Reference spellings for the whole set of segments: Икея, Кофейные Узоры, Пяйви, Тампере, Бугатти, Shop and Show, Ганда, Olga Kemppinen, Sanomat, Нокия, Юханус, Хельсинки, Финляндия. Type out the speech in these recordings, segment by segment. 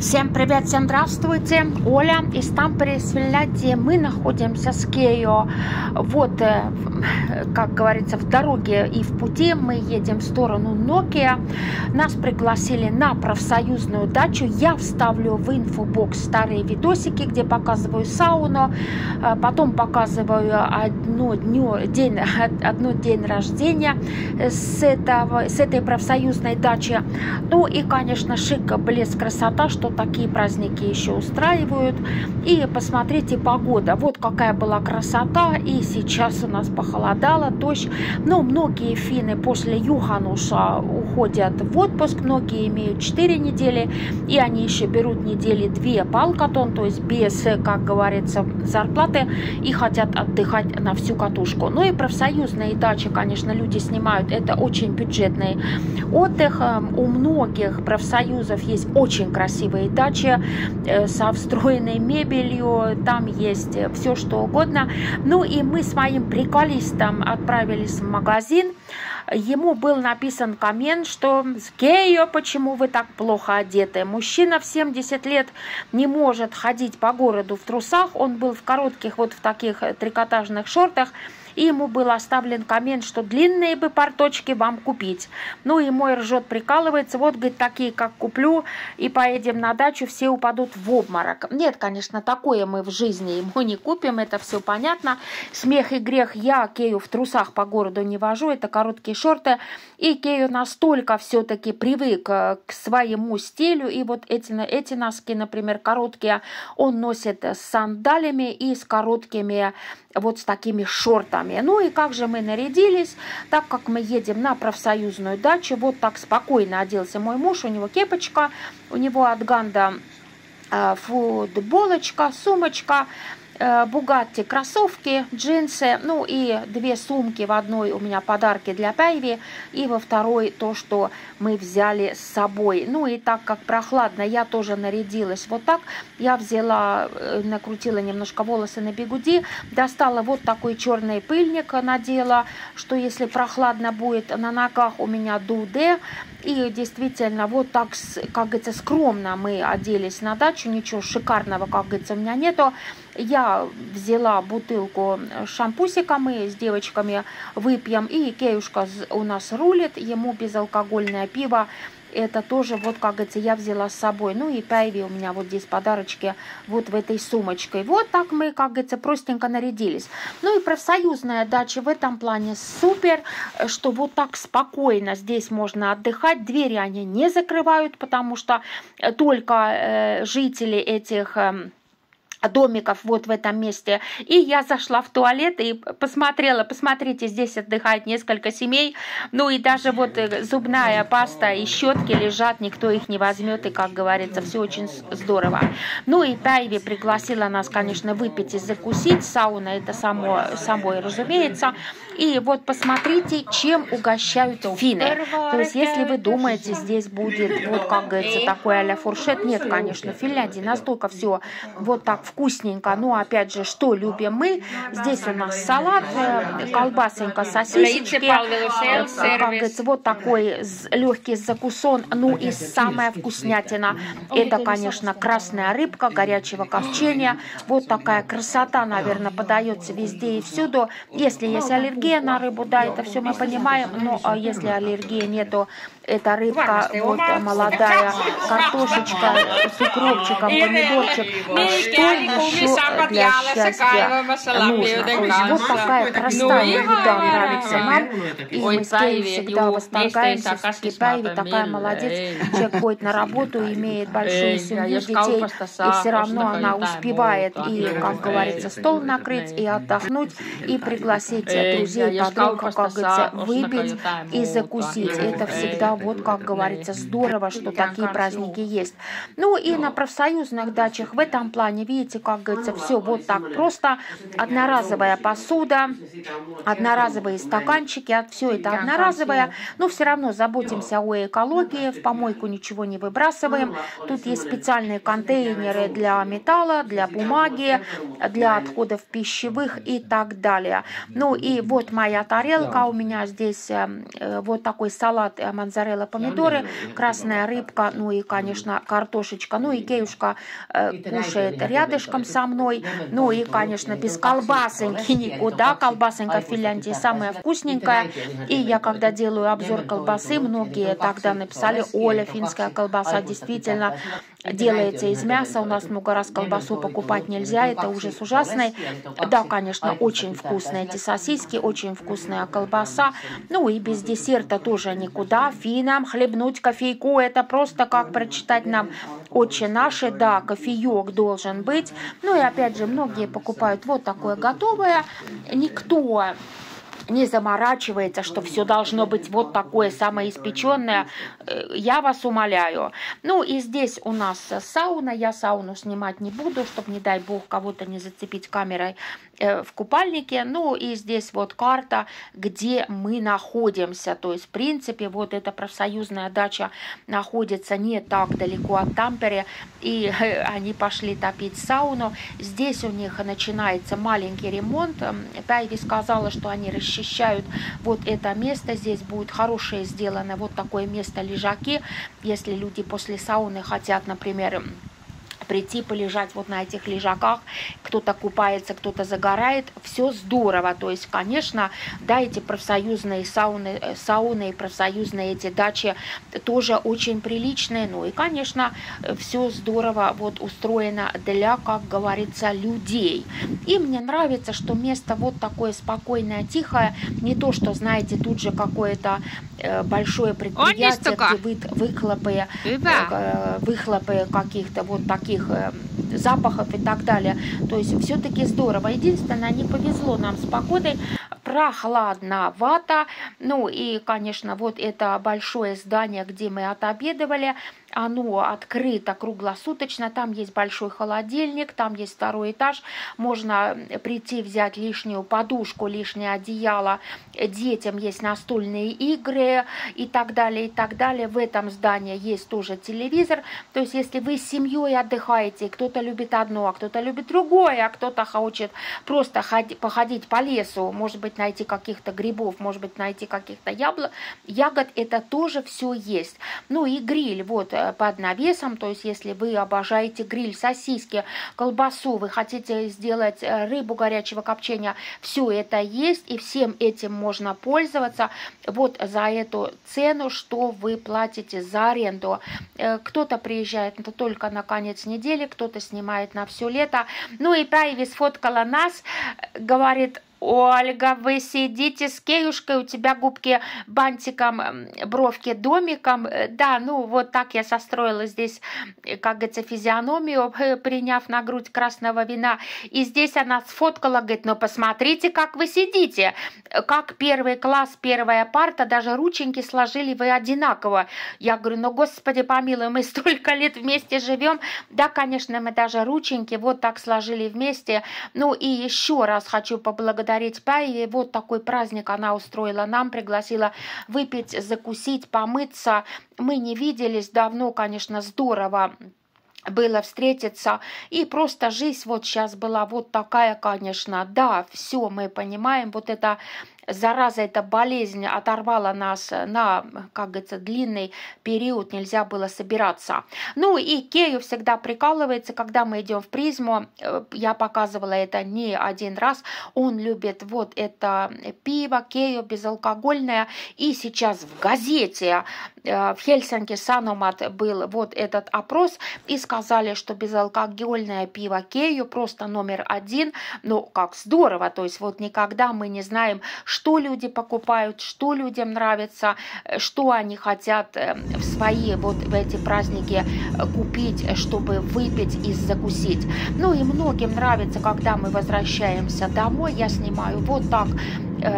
Всем привет, всем здравствуйте. Оля из Тампере, из Финляндии. Мы находимся с Икеей. Вот, как говорится, в дороге и в пути мы едем в сторону Нокия. Нас пригласили на профсоюзную дачу. Я вставлю в инфобокс старые видосики, где показываю сауну, потом показываю день рождения с этой профсоюзной дачи. Ну и, конечно, шик, блеск, красота, что такие праздники еще устраивают. И посмотрите, погода. Вот какая была красота. И сейчас у нас похолодало, дождь. Но многие финны после Юхануса уходят в отпуск. Многие имеют 4 недели. И они еще берут недели 2 палкатон, то есть без, как говорится, зарплаты. И хотят отдыхать на всю катушку. Ну и профсоюзные дачи, конечно, люди снимают. Это очень бюджетный отдых. У многих профсоюзов есть очень красивые дачи со встроенной мебелью, там есть все что угодно. Ну и мы с моим приколистом отправились в магазин. Ему был написан коммент, что «Икея, почему вы так плохо одеты? Мужчина в 70 лет не может ходить по городу в трусах». Он был в коротких, вот в таких трикотажных шортах. И ему был оставлен коммент, что длинные бы порточки вам купить. Ну и мой ржет, прикалывается. Вот, говорит, такие, как куплю, и поедем на дачу, все упадут в обморок. Нет, конечно, такое мы в жизни ему не купим, это все понятно. Смех и грех, я Икею в трусах по городу не вожу, это короткие шорты. И Икею настолько все-таки привык к своему стилю. И вот эти носки, например, короткие, он носит с сандалями и с короткими, вот с такими шортами. Ну и как же мы нарядились, так как мы едем на профсоюзную дачу. Вот так спокойно оделся мой муж, у него кепочка, у него от Ганда футболочка, сумочка, Бугатти кроссовки, джинсы, ну и 2 сумки. В одной у меня подарки для Пяйви, и во второй то, что мы взяли с собой. Ну и так как прохладно, я тоже нарядилась вот так. Я взяла, накрутила немножко волосы на бигуди, достала вот такой черный пыльник, надела, что если прохладно будет на ногах, у меня дуде. И действительно, вот так, как говорится, скромно мы оделись на дачу. Ничего шикарного, как говорится, у меня нету. Я взяла бутылку шампусика, мы с девочками выпьем. И Икеюшка у нас рулит, ему безалкогольное пиво. Это тоже, вот как говорится, я взяла с собой. Ну и Пяйви у меня вот здесь подарочки, вот в этой сумочке. Вот так мы, как говорится, простенько нарядились. Ну и профсоюзная дача в этом плане супер, что вот так спокойно здесь можно отдыхать. Двери они не закрывают, потому что только жители этих домиков вот в этом месте. И я зашла в туалет и посмотрела. Посмотрите, здесь отдыхает несколько семей. Ну и даже вот зубная паста и щетки лежат, никто их не возьмет. И, как говорится, все очень здорово. Ну и Пяйви пригласила нас, конечно, выпить и закусить. Сауна — это само собой разумеется. И вот посмотрите, чем угощают финны. То есть, если вы думаете, здесь будет вот, как говорится, такой а-ля фуршет. Нет, конечно, в Финляндии настолько все вот так вкусненько. Но опять же, что любим мы? Здесь у нас салат, колбасенька, сосисочки, как говорится, вот такой легкий закусон. Ну и самая вкуснятина — это, конечно, красная рыбка горячего копчения. Вот такая красота, наверное, подается везде и всюду. Если есть аллергия на рыбу, да, это все мы понимаем. Но если аллергии нету, это рыбка вот молодая, картошечка с укропчиком, помидорчик. Что еще для счастья нужно? То есть вот такая красота еда нравится нам. И мы с Пяйви всегда восторгаемся. Пяйви такая молодец. Человек ходит на работу, имеет большую семью, детей. И все равно она успевает и, как говорится, стол накрыть, и отдохнуть, и пригласить друзей, подруг, как говорится, выпить и закусить. Это всегда, вот как говорится, здорово, что такие праздники есть. Ну и на профсоюзных дачах в этом плане, видите, как говорится, все вот так просто. Одноразовая посуда, одноразовые стаканчики, все это одноразовое. Но все равно заботимся о экологии, в помойку ничего не выбрасываем. Тут есть специальные контейнеры для металла, для бумаги, для отходов пищевых и так далее. Ну и вот моя тарелка, у меня здесь вот такой салат манзарелла. помидоры, красная рыбка, ну и, конечно, картошечка. Ну, Икеюшка кушает рядышком со мной. Ну и, конечно, без колбасоньки никуда. Колбасонька в Финляндии самая вкусненькая. И я, когда делаю обзор колбасы, многие тогда написали: Оля, финская колбаса действительно делается из мяса. У нас много раз колбасу покупать нельзя. Это ужас ужасный. Да, конечно, очень вкусные эти сосиски, очень вкусная колбаса. Ну и без десерта тоже никуда. Финам хлебнуть кофейку — это просто как прочитать нам «Отче наши». Да, кофеек должен быть. Ну и опять же, многие покупают вот такое готовое. Никто не заморачивается, что все должно быть вот такое самоиспеченное. Я вас умоляю. Ну и здесь у нас сауна. Я сауну снимать не буду, чтобы, не дай бог, кого-то не зацепить камерой в купальнике. Ну и здесь вот карта, где мы находимся. То есть, в принципе, вот эта профсоюзная дача находится не так далеко от Тампере. И они пошли топить сауну. Здесь у них начинается маленький ремонт. Пяйви сказала, что они расчищают вот это место. Здесь будет хорошее сделано вот такое место, лежаки. Если люди после сауны хотят, например, прийти, полежать вот на этих лежаках. Кто-то купается, кто-то загорает. Все здорово. То есть, конечно, да, эти профсоюзные сауны и профсоюзные эти дачи тоже очень приличные. Ну и, конечно, все здорово вот устроено для, как говорится, людей. И мне нравится, что место вот такое спокойное, тихое. Не то, что, знаете, тут же какое-то большое предприятие, где выхлопы каких-то вот таких запахов и так далее. То есть все-таки здорово. Единственное, не повезло нам с погодой. Прохладновато. Ну и, конечно, вот это большое здание, где мы отобедывали. Оно открыто круглосуточно, там есть большой холодильник, там есть второй этаж, можно прийти взять лишнюю подушку, лишнее одеяло, детям есть настольные игры и так далее, и так далее. В этом здании есть тоже телевизор, то есть если вы с семьей отдыхаете, кто-то любит одно, а кто-то любит другое, а кто-то хочет просто походить по лесу, может быть, найти каких-то грибов, может быть, найти каких-то ягод, это тоже все есть. Ну и гриль, вот, под навесом, то есть если вы обожаете гриль, сосиски, колбасу, вы хотите сделать рыбу горячего копчения, все это есть, и всем этим можно пользоваться вот за эту цену, что вы платите за аренду. Кто-то приезжает только на конец недели, кто-то снимает на все лето. Ну и Пяйви сфоткала нас, говорит: Ольга, вы сидите с Кеюшкой, у тебя губки бантиком, бровки домиком. Да, ну вот так я состроила здесь, как говорится, физиономию, приняв на грудь красного вина. И здесь она сфоткала, говорит: ну посмотрите, как вы сидите. Как первый класс, первая парта, даже рученьки сложили вы одинаково. Я говорю: ну господи помилуй, мы столько лет вместе живем. Да, конечно, мы даже рученьки вот так сложили вместе. Ну и еще раз хочу поблагодарить Пяйви. Вот такой праздник она устроила нам, пригласила выпить, закусить, помыться. Мы не виделись давно, конечно, здорово было встретиться, и просто жизнь вот сейчас была вот такая, конечно, да, все мы понимаем, вот это зараза, эта болезнь оторвала нас на, как говорится, длинный период, нельзя было собираться. Ну и Икею всегда прикалывается, когда мы идем в Призму, я показывала это не один раз, он любит вот это пиво, Икею безалкогольное, и сейчас в газете в Хельсинки Sanomat был вот этот опрос, и сказали, что безалкогольное пиво Икею просто №1, ну как здорово, то есть вот никогда мы не знаем, что люди покупают, что людям нравится, что они хотят в свои вот в эти праздники купить, чтобы выпить и закусить. Ну и многим нравится, когда мы возвращаемся домой, я снимаю вот так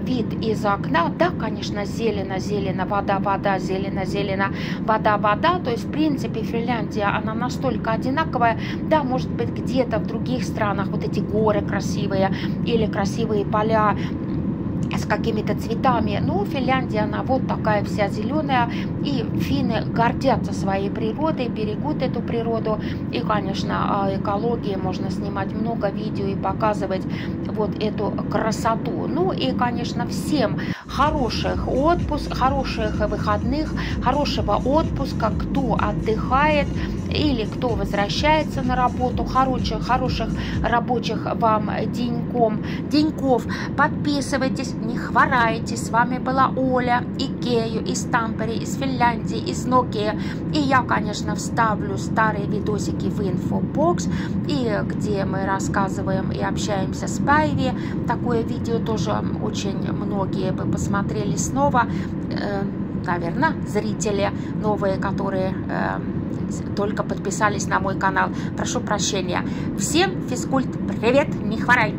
вид из окна. Да, конечно, зелено-зелено, вода-вода, зелено-зелено, вода-вода. То есть, в принципе, Финляндия, она настолько одинаковая. Да, может быть, где-то в других странах вот эти горы красивые или красивые поля, с какими-то цветами. Но Финляндия, она вот такая вся зеленая, и финны гордятся своей природой, берегут эту природу. И, конечно, о экологии можно снимать много видео и показывать вот эту красоту. Ну и, конечно, всем хороших отпусков, хороших выходных, хорошего отпуска, кто отдыхает или кто возвращается на работу, хороших рабочих вам деньков. Подписывайтесь, не хворайте. С вами была Оля, Икею из Тампере, из Финляндии, из Нокия. И я, конечно, вставлю старые видосики в инфобокс, и где мы рассказываем и общаемся с Пяйви. Такое видео тоже очень многие бы посмотрели снова. Наверное, зрители новые, которые только подписались на мой канал. Прошу прощения. Всем физкульт, привет, не хворайте.